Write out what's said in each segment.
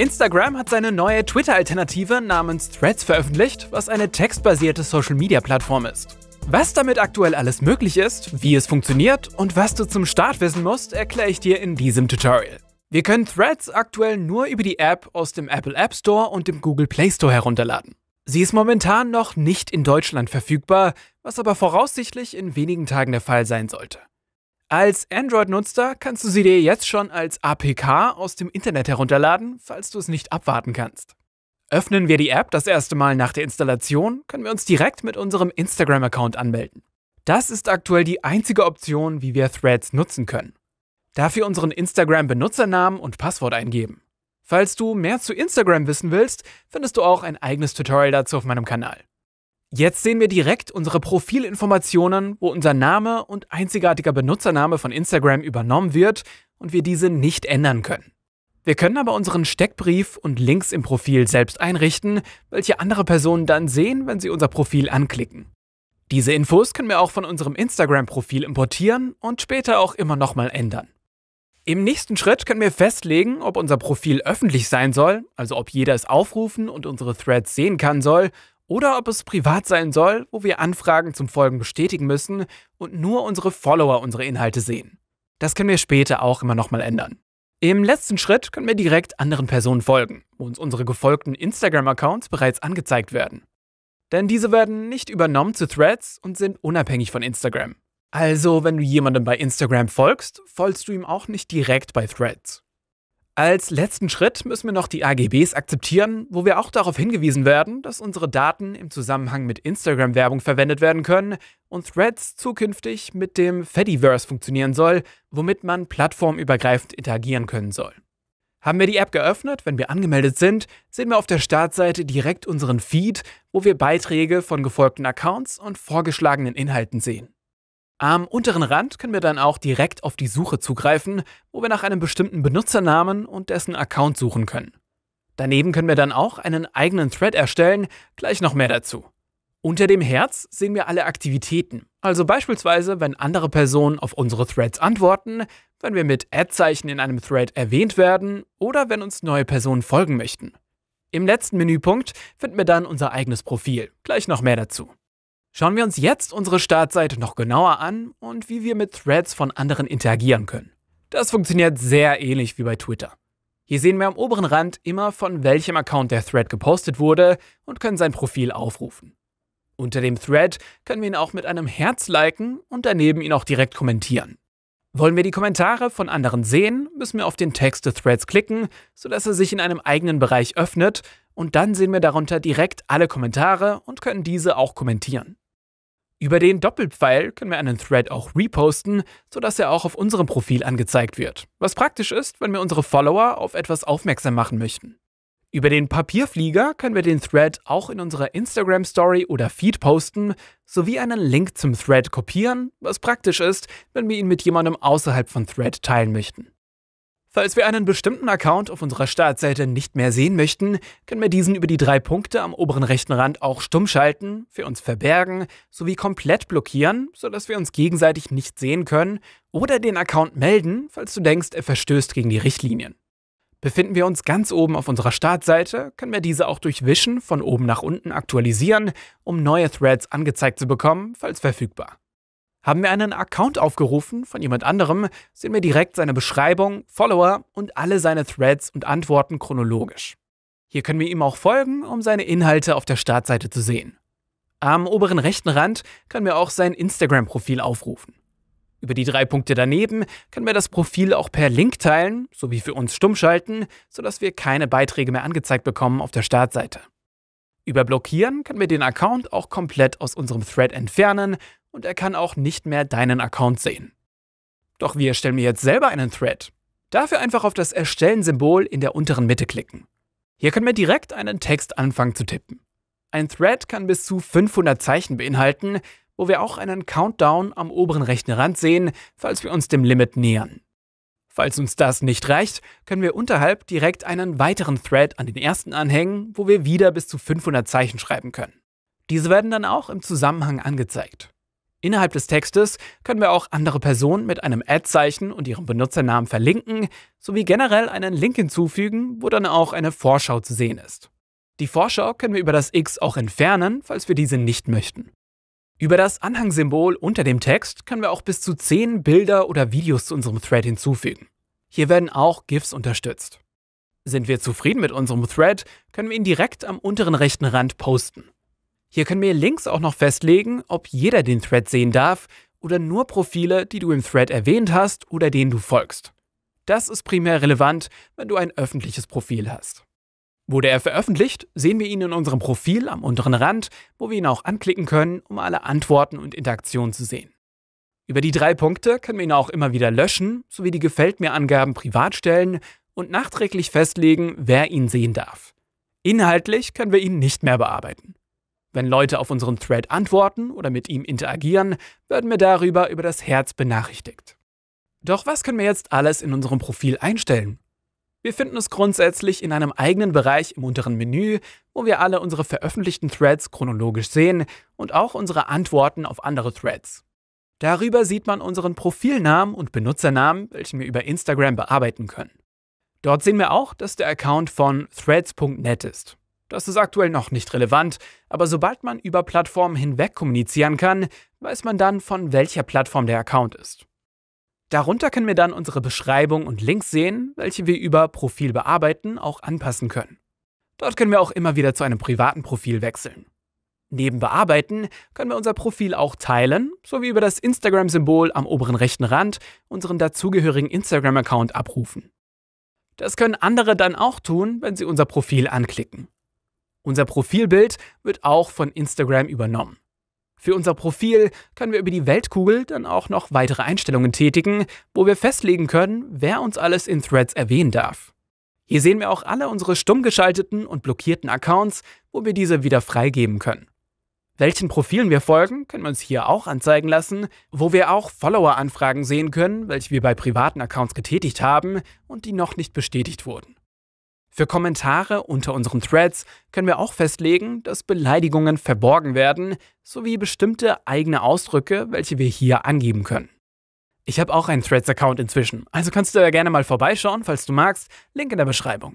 Instagram hat seine neue Twitter-Alternative namens Threads veröffentlicht, was eine textbasierte Social-Media-Plattform ist. Was damit aktuell alles möglich ist, wie es funktioniert und was du zum Start wissen musst, erkläre ich dir in diesem Tutorial. Wir können Threads aktuell nur über die App aus dem Apple App Store und dem Google Play Store herunterladen. Sie ist momentan noch nicht in Deutschland verfügbar, was aber voraussichtlich in wenigen Tagen der Fall sein sollte. Als Android-Nutzer kannst du sie dir jetzt schon als APK aus dem Internet herunterladen, falls du es nicht abwarten kannst. Öffnen wir die App das erste Mal nach der Installation, können wir uns direkt mit unserem Instagram-Account anmelden. Das ist aktuell die einzige Option, wie wir Threads nutzen können. Dafür unseren Instagram-Benutzernamen und Passwort eingeben. Falls du mehr zu Instagram wissen willst, findest du auch ein eigenes Tutorial dazu auf meinem Kanal. Jetzt sehen wir direkt unsere Profilinformationen, wo unser Name und einzigartiger Benutzername von Instagram übernommen wird und wir diese nicht ändern können. Wir können aber unseren Steckbrief und Links im Profil selbst einrichten, welche andere Personen dann sehen, wenn sie unser Profil anklicken. Diese Infos können wir auch von unserem Instagram-Profil importieren und später auch immer nochmal ändern. Im nächsten Schritt können wir festlegen, ob unser Profil öffentlich sein soll, also ob jeder es aufrufen und unsere Threads sehen kann soll, oder ob es privat sein soll, wo wir Anfragen zum Folgen bestätigen müssen und nur unsere Follower unsere Inhalte sehen. Das können wir später auch immer nochmal ändern. Im letzten Schritt können wir direkt anderen Personen folgen, wo uns unsere gefolgten Instagram-Accounts bereits angezeigt werden. Denn diese werden nicht übernommen zu Threads und sind unabhängig von Instagram. Also, wenn du jemandem bei Instagram folgst, folgst du ihm auch nicht direkt bei Threads. Als letzten Schritt müssen wir noch die AGBs akzeptieren, wo wir auch darauf hingewiesen werden, dass unsere Daten im Zusammenhang mit Instagram-Werbung verwendet werden können und Threads zukünftig mit dem Fediverse funktionieren soll, womit man plattformübergreifend interagieren können soll. Haben wir die App geöffnet, wenn wir angemeldet sind, sehen wir auf der Startseite direkt unseren Feed, wo wir Beiträge von gefolgten Accounts und vorgeschlagenen Inhalten sehen. Am unteren Rand können wir dann auch direkt auf die Suche zugreifen, wo wir nach einem bestimmten Benutzernamen und dessen Account suchen können. Daneben können wir dann auch einen eigenen Thread erstellen, gleich noch mehr dazu. Unter dem Herz sehen wir alle Aktivitäten, also beispielsweise, wenn andere Personen auf unsere Threads antworten, wenn wir mit Ad-Zeichen in einem Thread erwähnt werden oder wenn uns neue Personen folgen möchten. Im letzten Menüpunkt finden wir dann unser eigenes Profil, gleich noch mehr dazu. Schauen wir uns jetzt unsere Startseite noch genauer an und wie wir mit Threads von anderen interagieren können. Das funktioniert sehr ähnlich wie bei Twitter. Hier sehen wir am oberen Rand immer, von welchem Account der Thread gepostet wurde und können sein Profil aufrufen. Unter dem Thread können wir ihn auch mit einem Herz liken und daneben ihn auch direkt kommentieren. Wollen wir die Kommentare von anderen sehen, müssen wir auf den Text des Threads klicken, sodass er sich in einem eigenen Bereich öffnet und dann sehen wir darunter direkt alle Kommentare und können diese auch kommentieren. Über den Doppelpfeil können wir einen Thread auch reposten, sodass er auch auf unserem Profil angezeigt wird, was praktisch ist, wenn wir unsere Follower auf etwas aufmerksam machen möchten. Über den Papierflieger können wir den Thread auch in unserer Instagram-Story oder Feed posten, sowie einen Link zum Thread kopieren, was praktisch ist, wenn wir ihn mit jemandem außerhalb von Thread teilen möchten. Falls wir einen bestimmten Account auf unserer Startseite nicht mehr sehen möchten, können wir diesen über die 3 Punkte am oberen rechten Rand auch stumm schalten, für uns verbergen sowie komplett blockieren, sodass wir uns gegenseitig nicht sehen können oder den Account melden, falls du denkst, er verstößt gegen die Richtlinien. Befinden wir uns ganz oben auf unserer Startseite, können wir diese auch durch Wischen von oben nach unten aktualisieren, um neue Threads angezeigt zu bekommen, falls verfügbar. Haben wir einen Account aufgerufen von jemand anderem, sehen wir direkt seine Beschreibung, Follower und alle seine Threads und Antworten chronologisch. Hier können wir ihm auch folgen, um seine Inhalte auf der Startseite zu sehen. Am oberen rechten Rand können wir auch sein Instagram-Profil aufrufen. Über die 3 Punkte daneben können wir das Profil auch per Link teilen, sowie für uns stumm schalten, sodass wir keine Beiträge mehr angezeigt bekommen auf der Startseite. Über Blockieren können wir den Account auch komplett aus unserem Thread entfernen und er kann auch nicht mehr deinen Account sehen. Doch wie erstellen wir jetzt selber einen Thread? Dafür einfach auf das Erstellen-Symbol in der unteren Mitte klicken. Hier können wir direkt einen Text anfangen zu tippen. Ein Thread kann bis zu 500 Zeichen beinhalten, wo wir auch einen Countdown am oberen rechten Rand sehen, falls wir uns dem Limit nähern. Falls uns das nicht reicht, können wir unterhalb direkt einen weiteren Thread an den ersten anhängen, wo wir wieder bis zu 500 Zeichen schreiben können. Diese werden dann auch im Zusammenhang angezeigt. Innerhalb des Textes können wir auch andere Personen mit einem Ad-Zeichen und ihrem Benutzernamen verlinken, sowie generell einen Link hinzufügen, wo dann auch eine Vorschau zu sehen ist. Die Vorschau können wir über das X auch entfernen, falls wir diese nicht möchten. Über das Anhangsymbol unter dem Text können wir auch bis zu 10 Bilder oder Videos zu unserem Thread hinzufügen. Hier werden auch GIFs unterstützt. Sind wir zufrieden mit unserem Thread, können wir ihn direkt am unteren rechten Rand posten. Hier können wir links auch noch festlegen, ob jeder den Thread sehen darf oder nur Profile, die du im Thread erwähnt hast oder denen du folgst. Das ist primär relevant, wenn du ein öffentliches Profil hast. Wurde er veröffentlicht, sehen wir ihn in unserem Profil am unteren Rand, wo wir ihn auch anklicken können, um alle Antworten und Interaktionen zu sehen. Über die 3 Punkte können wir ihn auch immer wieder löschen, sowie die Gefällt-mir-Angaben privat stellen und nachträglich festlegen, wer ihn sehen darf. Inhaltlich können wir ihn nicht mehr bearbeiten. Wenn Leute auf unseren Thread antworten oder mit ihm interagieren, werden wir darüber über das Herz benachrichtigt. Doch was können wir jetzt alles in unserem Profil einstellen? Wir finden es grundsätzlich in einem eigenen Bereich im unteren Menü, wo wir alle unsere veröffentlichten Threads chronologisch sehen und auch unsere Antworten auf andere Threads. Darüber sieht man unseren Profilnamen und Benutzernamen, welchen wir über Instagram bearbeiten können. Dort sehen wir auch, dass der Account von threads.net ist. Das ist aktuell noch nicht relevant, aber sobald man über Plattformen hinweg kommunizieren kann, weiß man dann, von welcher Plattform der Account ist. Darunter können wir dann unsere Beschreibung und Links sehen, welche wir über Profil bearbeiten auch anpassen können. Dort können wir auch immer wieder zu einem privaten Profil wechseln. Neben Bearbeiten können wir unser Profil auch teilen, sowie über das Instagram-Symbol am oberen rechten Rand unseren dazugehörigen Instagram-Account abrufen. Das können andere dann auch tun, wenn sie unser Profil anklicken. Unser Profilbild wird auch von Instagram übernommen. Für unser Profil können wir über die Weltkugel dann auch noch weitere Einstellungen tätigen, wo wir festlegen können, wer uns alles in Threads erwähnen darf. Hier sehen wir auch alle unsere stumm geschalteten und blockierten Accounts, wo wir diese wieder freigeben können. Welchen Profilen wir folgen, können wir uns hier auch anzeigen lassen, wo wir auch Follower-Anfragen sehen können, welche wir bei privaten Accounts getätigt haben und die noch nicht bestätigt wurden. Für Kommentare unter unseren Threads können wir auch festlegen, dass Beleidigungen verborgen werden, sowie bestimmte eigene Ausdrücke, welche wir hier angeben können. Ich habe auch einen Threads-Account inzwischen, also kannst du da gerne mal vorbeischauen, falls du magst, Link in der Beschreibung.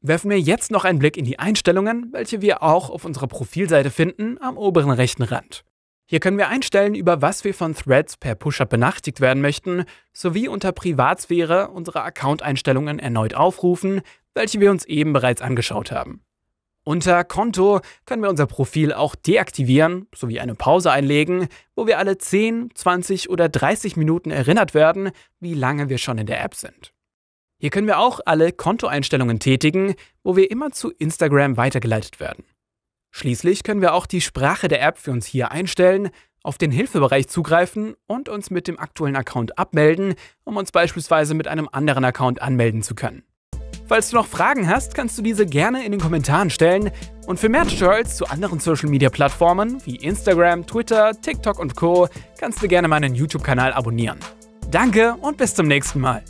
Werfen wir jetzt noch einen Blick in die Einstellungen, welche wir auch auf unserer Profilseite finden, am oberen rechten Rand. Hier können wir einstellen, über was wir von Threads per Push-Up benachrichtigt werden möchten, sowie unter Privatsphäre unsere Account-Einstellungen erneut aufrufen, welche wir uns eben bereits angeschaut haben. Unter Konto können wir unser Profil auch deaktivieren, sowie eine Pause einlegen, wo wir alle 10, 20 oder 30 Minuten erinnert werden, wie lange wir schon in der App sind. Hier können wir auch alle Kontoeinstellungen tätigen, wo wir immer zu Instagram weitergeleitet werden. Schließlich können wir auch die Sprache der App für uns hier einstellen, auf den Hilfebereich zugreifen und uns mit dem aktuellen Account abmelden, um uns beispielsweise mit einem anderen Account anmelden zu können. Falls du noch Fragen hast, kannst du diese gerne in den Kommentaren stellen. Und für mehr Tutorials zu anderen Social-Media-Plattformen wie Instagram, Twitter, TikTok und Co. kannst du gerne meinen YouTube-Kanal abonnieren. Danke und bis zum nächsten Mal.